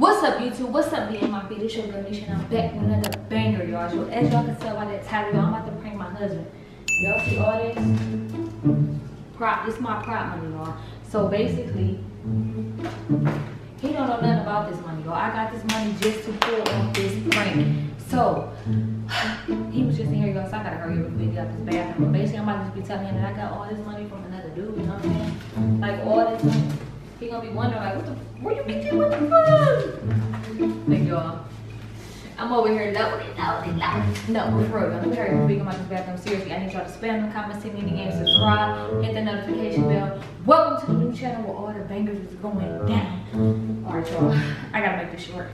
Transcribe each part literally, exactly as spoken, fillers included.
What's up, YouTube? What's up, B M I B? This your girl Nisha, and I'm back with another banger, y'all. As y'all can tell by that title, y'all, I'm about to prank my husband. Y'all see all this? Prop. This my prop money, y'all. So basically, he don't know nothing about this money, y'all. I got this money just to pull off this prank. So he was just in here, y'all, so I gotta hurry up and get out this bathroom. But basically, I'm about to be telling him that I got all this money from another dude, you know what I'm saying? Like all this money. He gonna be wondering like, what the, where you get that? What the fuck? Like y'all, I'm over here loading, loading, loading. No, for real, I'm carrying big amount of bathroom. Seriously, I need y'all to spam the comments, send me the game, subscribe, hit the notification bell. Welcome to the new channel where all the bangers is going down. All right, y'all, I gotta make this short.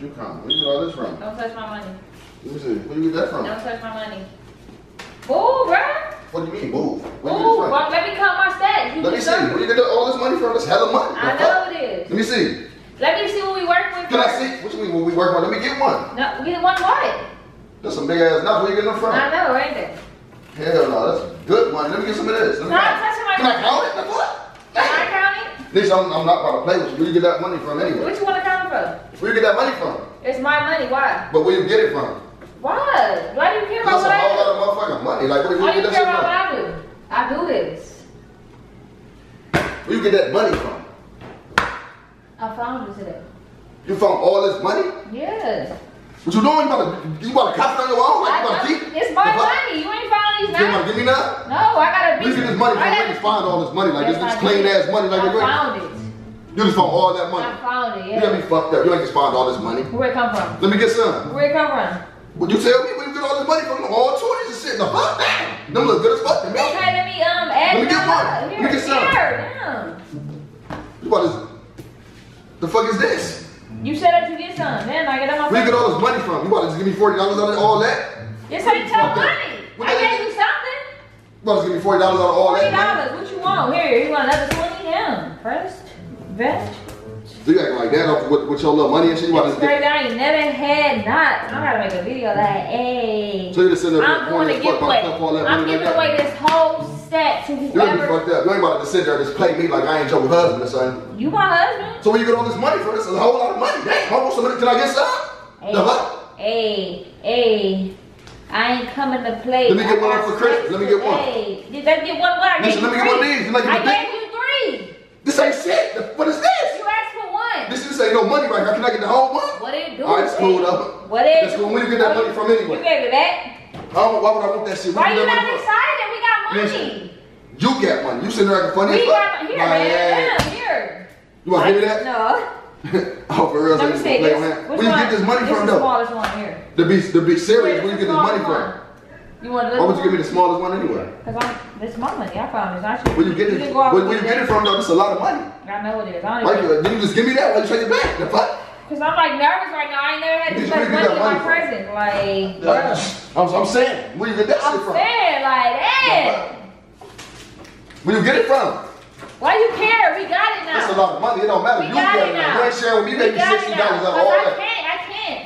You come. Where you get all this from? Don't touch my money. Let me see. Where you get that from? Don't touch my money. Move, bruh. What do you mean, move? Where move. You get well, let me count my stats. You let me see. It. Where you get all this money from? This hella money. I know it is. Let me see. Let me see what we work with. Can first. I see? What you mean what we work with? Let me get one. No, get one what? That's some big ass nuts. Where you get them from? I know, ain't it? Hell no, that's good money. Let me get some of this. Let me no, count. Touching my can money. I count it? That's what? Can I count it? This, I'm, I'm not about to play with you. Where you get that money from anyway? What you want to count it from? Where you get that money from? It's my money, why? But where you get it from? Why? Why do you care about what I do? That's a whole lot of motherfucking money. Like, where you, why you get care that shit from? I do. I do this. Where you get that money from? I found it today. You found all this money? Yes. What you doing? You about to, you about to cop it on your own? Like, you about to keep? It's my money. You ain't found these now. You want to give me now? No, I got to be. You get this money from where you find all this money. Like, this plain ass money. Like, I found it. You just found all that money. I found it, yeah. You got me fucked up. You ain't just found all this money. Where it come from? Let me get some. Where it come from? Would you tell me where you get all this money from? All twenties and shit. The fuck? Damn. Them look good as fuck to me. Okay, let me um add Let me get one. Here, let me get some. Here, you about this? The fuck is this? You said that you get some. Then I get on my phone. Where you get all this money from? You about to just give me forty dollars out of all that? Yes, I ain't tell money. What I gave you something. You about to give me forty dollars out of all forty dollars. That forty dollars. What you want? Here, you want another twenty? Yeah. First. That? So you acting like that off with, with your little money and shit? You about to get... I ain't never had not. I gotta make a video like, hey. So you just sitting there I'm going to give away. I'm giving like away this whole stack to whoever. You gonna be fucked up. You ain't about to sit there and just play me like I ain't your husband or something. You my husband? So where you get all this money from? This is a whole lot of money. Dang, hold on somebody. Can I get some? Hey, the fuck? Hey, hey. I ain't coming to play. Let me get one for Christmas. Let me get one. Hey, did I get one? What? Listen, let me get one of these. Like, I gave you three. This ain't shit. What is this? You asked for one. This, this ain't no money right now. Can I get the whole one? What it do? All right, it's cool though. What it do? That's where we get that money from anyway. You gave it back? Why would I want that shit? Why you not excited? We got money. You got money. You sitting there acting funny as fuck. We got money. Here, man. Here. You want to give me that? No. Oh, for real? Let me see. Where you get this money from though? This is the smallest one here. To be, to be serious, where you get this money from? You want to Why would you give me the smallest one anyway? Because I'm this my money. I found it. I should. Where you get it? You where, where you get it from though? It's a lot of money. I know it is. I don't even. Did you just give me that? Why you take it back? The fuck? Because I'm like nervous right now. I ain't never had this much money in my present. Like. Like I'm, I'm saying. Where you get that I'm shit from? I'm saying like that. Where you get it from? Why you care? We got it now. It's a lot of money. It don't matter. We you got it now. You ain't sharing with me. Maybe sixty dollars out of all that. I can't. I can't.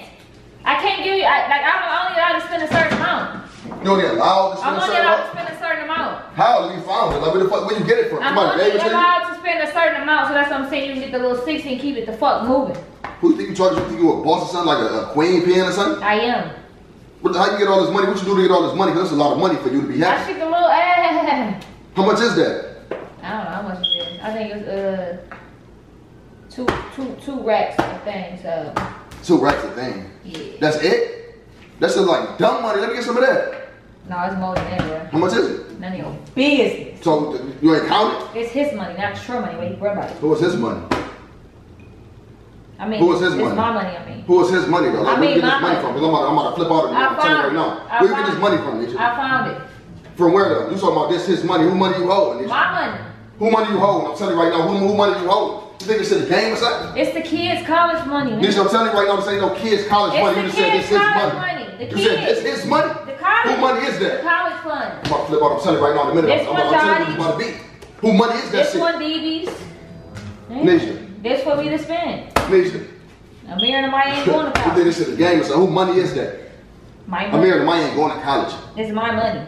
I can't give you. I, like I'm only allowed to spend a certain amount. You only allowed to spend I'm a certain allowed amount? I'm only allowed to spend a certain amount. How have you found it? Like, where the fuck, where you get it from? I'm only allowed to spend a certain amount, so that's what I'm saying. You can get the little sixty and keep it the fuck moving. Who you think you charge? You think you a boss or something? Like a, a queen pin or something? I am. What, how you get all this money? What you do to get all this money? Because that's a lot of money for you to be happy. I shoot the little ass. How much is that? I don't know how much it is. I think it's uh, two, two, two racks of things. So. Two racks of things? Yeah. That's it? That's just like dumb money. Let me get some of that. No, it's more than that, bro. How much is it? None of your business. So you ain't count it? It's his money, not your money. What you worry about it? Who is his money? I mean, who is his it's money? It's my money. I mean, who is his money though? Like, I mean, where you get this money, money from? Because I'm, I'm about to flip out of it. I'm telling you right now. I where you get this money from, Nisha? I found it. From where though? You talking about this his money? Who money you holding? Nisha? My money. Who money you holding? I'm telling you right now. Who, who money you holding? You think it's a game or something? It's the kids' college money. Nisha, I'm telling you right now, this ain't no kids' college it's money. You just said this is his money. money. The you said it's his money? The college, who money is that? The college fund. I'm about to flip out. I'm telling you right now in a minute. It's I'm, I'm, I'm telling you who's about to be. Who money is that this shit? This one D B's. Nisha. This what we just spent. Nisha. Amir and Amaya ain't going to college. This is a game. So who money is that? My money. Amir and Amaya ain't going to college. It's my money.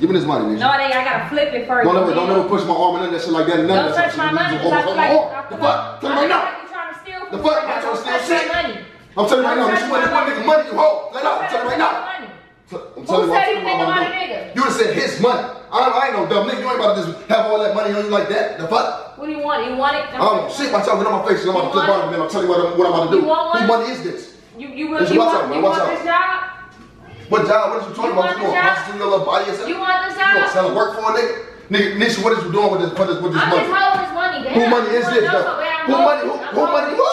Give me this money, Nisha. No, they, I gotta flip it first. Don't ever, don't ever push my arm or none of that shit like that. None don't of that touch my money. Over, I feel like, I feel the fuck? Tell me right now. You trying to steal from the fuck? I'm trying to steal shit. I'm telling you right now. This one nigga money. You hoe. Let out. I'm telling you right now. I'm telling you right now. You just said his money. I ain't no dumb nigga. You ain't about to just have all that money on you like that. The fuck? What do you want? You want it? I don't know. Shit, watch out. Get on my face. I'm about to flip out of them. I'm telling you what I'm about to do. Whose money is this? You you want this job? What job? What are you talking about? You want your little body yourself? You want this job? You want to sell and work for a nigga? Nigga, Nisha, what is you doing with this, with this, with this I'm money? I'm just holding this money. Damn. Who money is this? Who money? Who, who money? Who?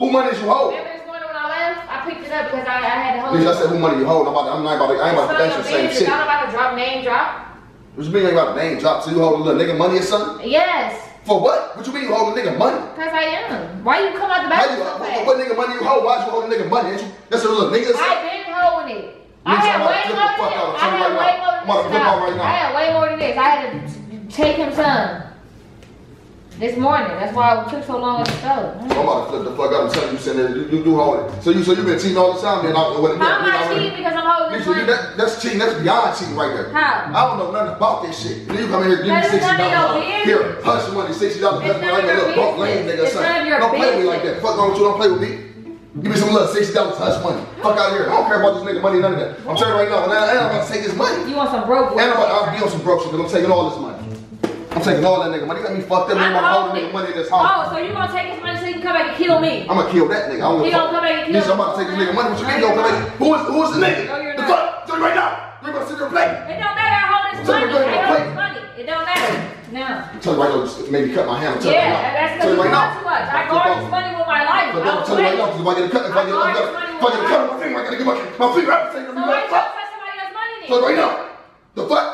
Who money is you hold? Remember this morning when I left, I picked it up because I, I had to hold it. Nigga, I said who money you hold? I'm not, I'm not about to. I ain't about to dance the same shit. Y'all about to drop name drop? What you mean you ain't about to name drop? So you hold a little nigga money or something? Yes. For what? What you mean you hold a nigga money? Cause I am. Why you come out the back? So what, what nigga money you hold? Why you hold a nigga money? Ain't you, that's a little nigga. I been holding it. I had way more than this. I had way more than this. I had way more than this. I had to take him some this morning. That's why it took so long to go. I'm about to flip the fuck out. I'm telling you, sitting there, you, you do hold it. So you, so you been cheating all the time, man. How am I cheating because I'm holding this money? That, that's cheating. That's beyond cheating right there. How? I don't know nothing about this shit. Then you come in here, give me sixty dollars. Here, hush money, sixty dollars. That's not your business. It's none of your business. Don't play with me like that. Fuck wrong with you. Don't play with me. Give me some little sixty dollars hush money. Fuck out of here. I don't care about this nigga money, none of that. I'm telling you right now, and I, and I'm about to take his money. You want some broke? And I'm about, I'll be on some broke shit, because I'm taking all this money. I'm taking all that nigga money. Got me fucked up. I'm holding nigga money in this house. Oh, so you gonna take his money so you can come back and kill me? I'm gonna kill that nigga. I don't he gonna come back and kill me. I'm about to take his nigga money. What you mean? Don't come back. Who is who is the nigga? No, you're not. The fuck? Tell me right now. You're gonna sit there and play. It don't matter. I hold this money. I hold this money. It don't matter. No. I'm telling you right now. Maybe cut my hand. I'm telling you right now. Yeah, that's because you want too much. I guard this money with my life. I'm telling you right now. If I get a cut, if I get a cut on my finger, I gotta get my my finger out. So why you gonna cut somebody else's money? Tell me right now. The fuck?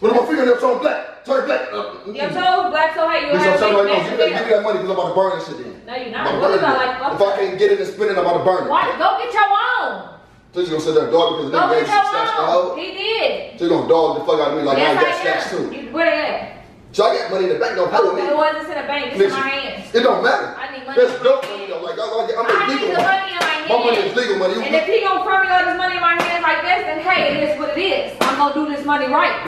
With my finger left on black, turn black. Your toes black so high you have to make right now. Give me that money because I'm about to burn this shit in. No, you're not. What about like fuck? If I can't get it and spin it, I'm about to burn it. Why? Go get your own. So you're gonna sit there and dog because the nigga gave you stacks to hold? He did. So you're gonna dog the fuck out of me like I got stacks too. Where they at? Y'all got money in the bank, don't play with me. It wasn't in the bank, it's in my hands. It don't matter. I need money. That's dope money though. Like, I'm legal money. My money is legal money. And if he gonna throw me all this money in my hands like this, then hey, it is what it is. I'm gonna do this money right.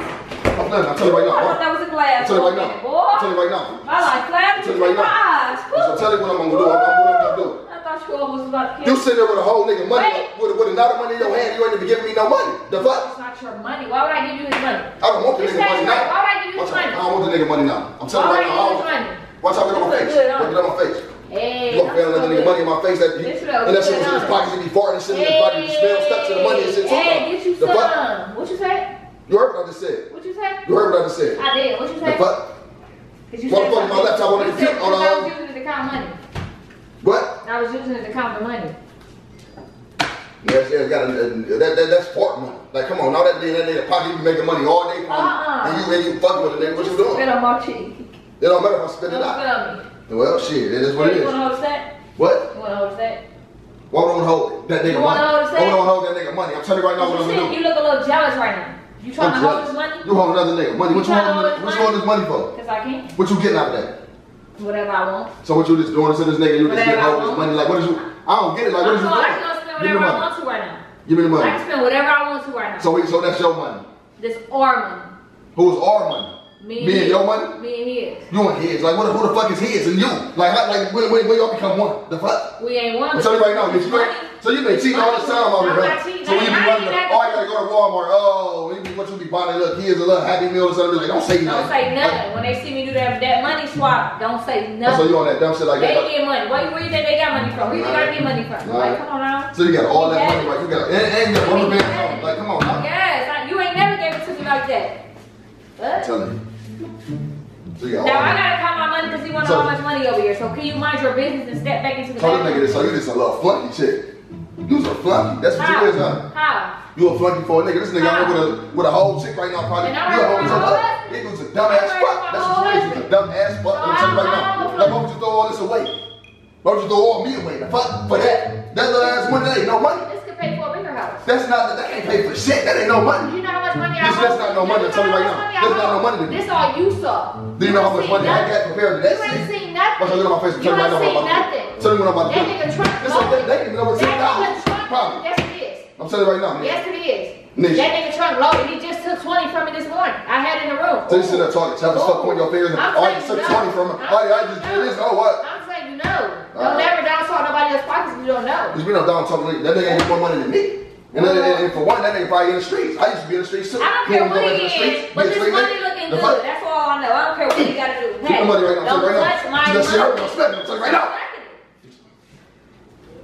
I'm telling you right now. I thought that was a glass. I'm telling you right now. I'm telling you right now. My life flashed in my eyes. I'm telling you what I'm gonna do. I'm gonna do. I thought you was about to kill me. You sit there with a whole nigga money, with with another money in your hand. You ain't even giving me no money. The fuck? It's not your money. Why would I give you his money? I don't want the nigga money now. Why would I give you his money? I don't want the nigga money now. I'm telling you right now. Watch out, get on my face. Get on my face. Hey, you gonna fail another nigga money in my face that you, and that shit was in his pockets and be farting and shit in his pocket. You smell stuck to the money and shit. Hey, get you some. What you say? You heard what I just said. What you said? You heard what I just said. I did. What you said? The fuck? Cause you motherfucker, my laptop on the computer. On I was using it to count money. What? I was using it to count the money. Yes, yes, got a, that, that that's part money. Like, come on, now that day, that day, the pocket, you be making money all day. Uh uh. And you and you fucking with the nigga. What you doing? Spit on my cheek. It don't matter if I spit it out. Spit on me. Well, shit, it is what it is. You wanna hold that? What? You wanna hold that? Why don't hold that nigga money? Why don't hold that nigga money? I'm telling you right now what I'm gonna do. You look a little jealous right now. You trying I'm to jealous. Hold this money? You hold another nigga money. You what you holding? What you holding this money for? Because I can't. What you getting out of that? Whatever I want. So what you just doing to this nigga? You just getting all this money? Like what is you? I don't get it. Like what is you doing? I can spend whatever I want to right now. Give me the money. I can spend whatever I want to right now. So so that's your money. This our money. Who's our money? Me and, me and your money. Me and his. You and his. Like what? Who the fuck is his and you? Like how, like when when, when y'all become one? The fuck? We ain't one. I'm telling you right now, bitch. You ain't. So you been cheating all this time already. So when you be running, oh I gotta go to Walmart. Oh, what you be buying? Look, here's a little Happy Meal or something. Like don't say nothing. Don't say nothing. Like, when they see me do that that money swap, don't say nothing. So you on that dumb shit like that? They get money. Where you where you think they got money from? Where you think I get money from? Like come on now. So you got all that money, right? You got and and your rubber band. Like come on now. Yes, you ain't never gave it to me like that. I'm telling you. So now I gotta count my money because he wants so, all much money over here. So can you mind your business and step back into the so bathroom? So you just a little flunky chick. You's a flunky. That's what How? you is, huh? How? You a flunky for a nigga. This nigga out here with a with a whole chick right now probably. And I'm you a whole chick. It was a dumb ass fuck. That's what you is. You a dumb ass fuck. I'm telling you right now. Like why would you throw all this away? Why would you throw all me away? The fuck for that? That little ass money that ain't no money. This could pay for a bigger house. That's not that. That ain't pay for shit. That ain't no money. You know how That's not no money to tell you right now. That's not no money to me. This all you saw. Do you know how much money I got compared to that shit? You ain't seen nothing. You ain't seen nothing. Tell me what I'm about to do. That nigga truck loaded. That nigga truck loaded. Yes it is. I'm telling you right now. Yes it is. That nigga truck loaded. He just took twenty from me this morning. I had it in the room. So you sit there talking, trying to stop pointing your fingers. Oh, you took twenty from me. Oh, I just did this. Oh, what? I'm saying you know. Don't never down talk nobody else's pockets if you don't know. Cause we don't down talk. That nigga ain't more money than me. And, then, and, and for one, that nigga probably in the streets. I used to be in the streets too. I don't care what he is, but this money looking good. Money. That's all I know. I don't care what you gotta do. Hey, money right now. Don't touch my money. I'm telling you right now.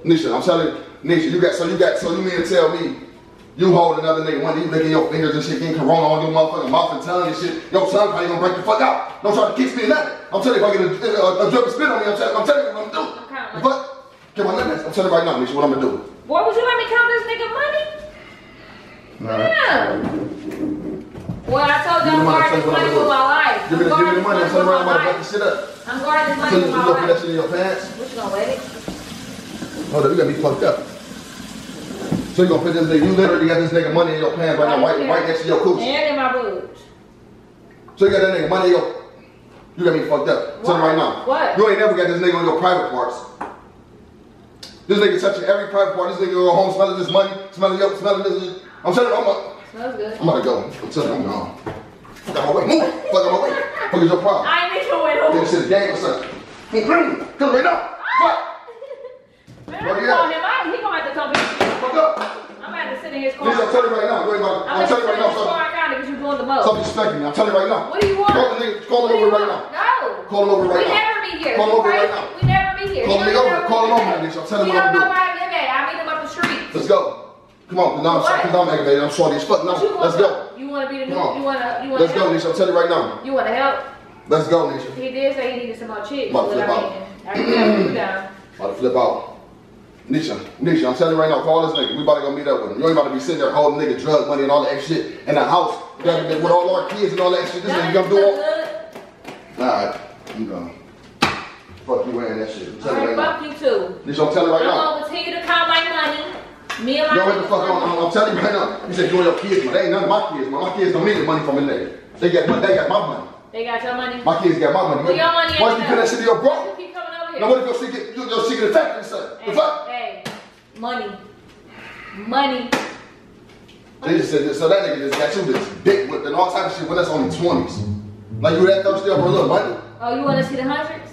Nisha, I'm telling you, Nisha, you got so you got so you mean to tell me you hold another nigga one, you licking your fingers and shit, getting corona on your motherfucking mouth and tongue and shit. Your tongue probably gonna break the fuck out. Don't try to kiss me or nothing. I'm telling you, if I get a, a, a drip of spit on me, I'm telling you, I'm telling you what I'm gonna do. Okay. But get my limits. I'm telling you right now, Nisha, what I'm gonna do. Boy, would you let me count this nigga money? Nah. Yeah. Well, I told you I'm guarding this money with my life. Give me the money, money I'm turning around and about to shit up. I'm guarding this money with my life. You that shit in your pants? What, you gonna let it? Hold up, you gotta be fucked up. So you gonna put this nigga, you literally got this nigga money in your pants right now, right, right next to your coochie. And in my boobs. So you got that nigga money in your... You got me fucked up. I'm telling you right now. What? You ain't never got this nigga on your private parts. This nigga touching every private part. This nigga go home smelling this money, smelling up, smelling this. I'm telling you, I'm up. Smells good. I'm about to go. I'm telling you, I'm gone. Get out my way. Move. Fuck out my way. Fuck is your problem? I ain't your way home. This shit gang or something. Come right now. Fuck. Man, I'm calling him out. He gonna have to come here. Fuck up. I'm about to sit in his car. I'm telling you right now. I'm telling you right now. I'm telling you right now. Stop respecting me. I'm telling you right now. What do you want? Call the nigga. Call him over right now. No. Call him over right now. We never be here. Call him over right now. We never. Call me over. Call him over, bitch. I'm telling him what I'm doing. You don't know where I live at. I meet him up the street. Let's go. Come on. No, I'm, I'm aggravated. I'm sorry as fuck. No, let's go. You want to be the new? You want to? You want to? Let's go, Nisha. I'm telling you right now. You want to help? Let's go, Nisha. He did say he needed some more chicks. About to flip out. About to flip out. Nisha, Nisha, I'm telling you right now. Call this nigga. We about to go meet up with him. You ain't about to be sitting there holding nigga drug money and all that shit in the house with all our kids and all that shit. This nigga gonna do all. Alright, you gone. Fuck you wearing that shit. I'm telling right, right fuck now. You too. This I'm telling you right I'm now. I'm gonna continue to count my money. Me and my no, the fuck on. I'm, I'm telling you right now. You said you and your kids, but they ain't none of my kids. My, my kids don't need the money from a nigga. They got, they got my money. They got your money? My kids got my money. Your money once you put that shit in your bro. You keep coming over here. Now what if your shit get, your shit get attacked and stuff? Hey, the fuck? Hey, money. Money. They just said this, so that nigga just got you this dick whipped and all type of shit when that's only twenties. Like you that thirsty up for a little money? Oh, you wanna see the hundreds?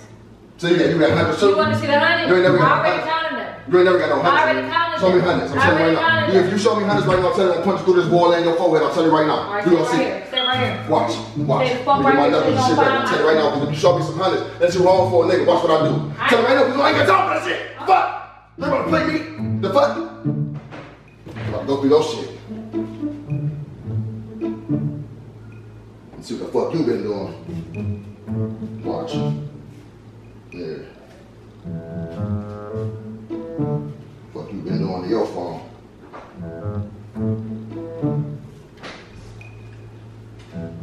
So you got, you got hundreds too? You want to see the hundreds? You ain't never got no hundreds. You ain't never got no hundreds. I already counted them. Show me hundreds. I'm telling you right now. If you show me hundreds right now, I'm telling you, I'm punching through this wall and your forehead. I'm telling you right now. Right, you don't see it. Stay right here. Watch. Watch. Stay the fuck right here. I'm telling you right now, because if you show me some hundreds, that's your wrong for a nigga. Watch what I do. I'm telling you right now, because I ain't got time for that shit. Fuck. They want to play me. The fuck? I'm about to go through your shit. Let's see what the fuck you been doing. Watch. Yeah. Fuck you been doing to your phone.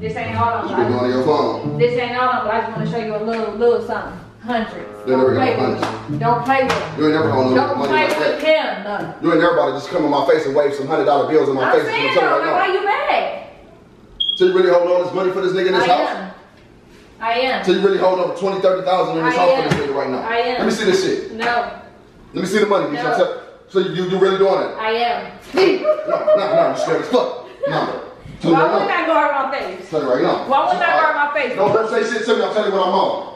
This ain't all I'm doing to your phone. This ain't all I'm doing. I just want to show you a little, little something. Hundreds. Don't play with. Don't play with. You ain't never gonna know money like that. Don't play with him. No. You ain't everybody just come in my face and wave some hundred dollar bills in my face. I'm saying, why you mad? So you really hold all this money for this nigga in this house? I am. So you really hold up twenty, thirty thousand in this house for this nigga right now? I am. Let me see this shit. No. Let me see the money. No. So you, you, you really doing it? I am. No, no, no, you straight as fuck. No. Why would I guard my face? Tell you right now. Why would I guard my face? Don't say shit to me. I'm telling you what I'm on.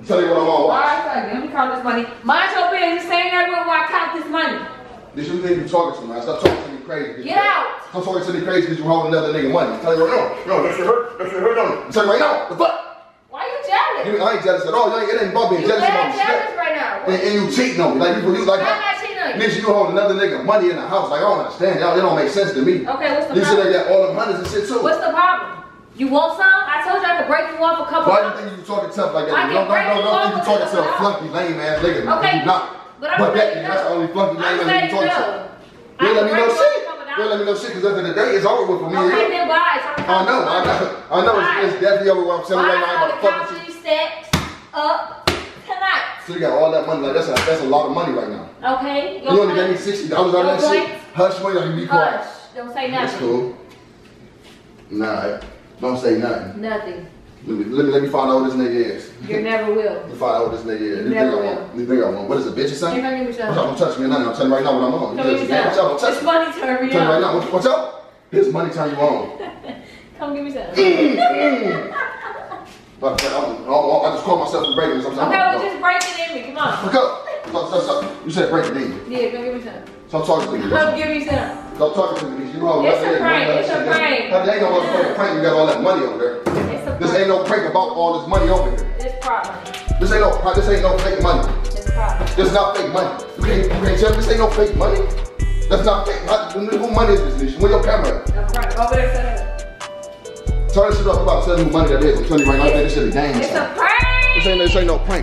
I'm telling you what I'm on. All right, let me count this money. Mind your business. Stay in there while I count this money. This you think you talking to me? I stop talking to me crazy. Get out. Stop talking to me crazy because you holding another nigga money. I'm telling you right now. No, that shit hurt. That shit hurt on me. I'm telling you right now. The fuck? You, I ain't jealous at all. You ain't, it ain't about being jealous about me. Right now. And, and you cheating on me. Like you, you like, I'm not cheating on you. Bitch, you hold another nigga money in the house. Like I don't understand, y'all. It don't make sense to me. Okay, what's the you problem? You said they got all the hundreds and shit too. What's the problem? You want some? I told you I could break you off a couple. Why do you think you talking tough like that? I don't, break don't, don't, don't think you talking to a flunky lame ass nigga. Okay, you not. But, but that, you know. That's the only flunky lame ass you talking to. You ain't let me know shit. You ain't let me know shit because at the end of the day, it's over with for me. Okay, then why? I know, I know, I know. It's definitely over with. I'm telling you right now, I'm about to fuck with you. Stacks up tonight. So you got all that money, like that's a that's a lot of money right now. Okay. You only gave me sixty dollars on that shit. Hush money, you be quiet. Hush. Don't say nothing. That's cool. Nah, don't say nothing. Nothing. Let me, let me, let me find out what this nigga is. You never will. Let me find out what this nigga is. You, you never will. Want, you think I want. What is a bitch or something? You're not even trying. Watch out, don't touch me or nothing. I'm telling you right now what I'm on. Don't even touch me. Watch out, this money turn me on. Right now. Watch out. This money turn you on. Come give me some. I just called myself the breaking. Okay, well just break it in me. Come on. Look up. Stop, stop, stop. You said break it in me. Yeah, come give me some. Stop talking to me. Come give me some. Stop talking to me, because you know it's a prank. It's a prank. That ain't no motherfucking prank. You got all that money over there. It's a prank. This ain't no prank about all this money over here. It's prop money. This ain't no prop. This ain't no fake money. It's prop. This is not fake money. You can't, you can't tell me this ain't no fake money. That's not fake. Not, who money is this? Where your camera? That's right. Over there, set it up. Turn this shit up. I'm about to tell you who money that is. I'm telling you right now. I think this shit a game. It's a prank. This ain't, this ain't no prank.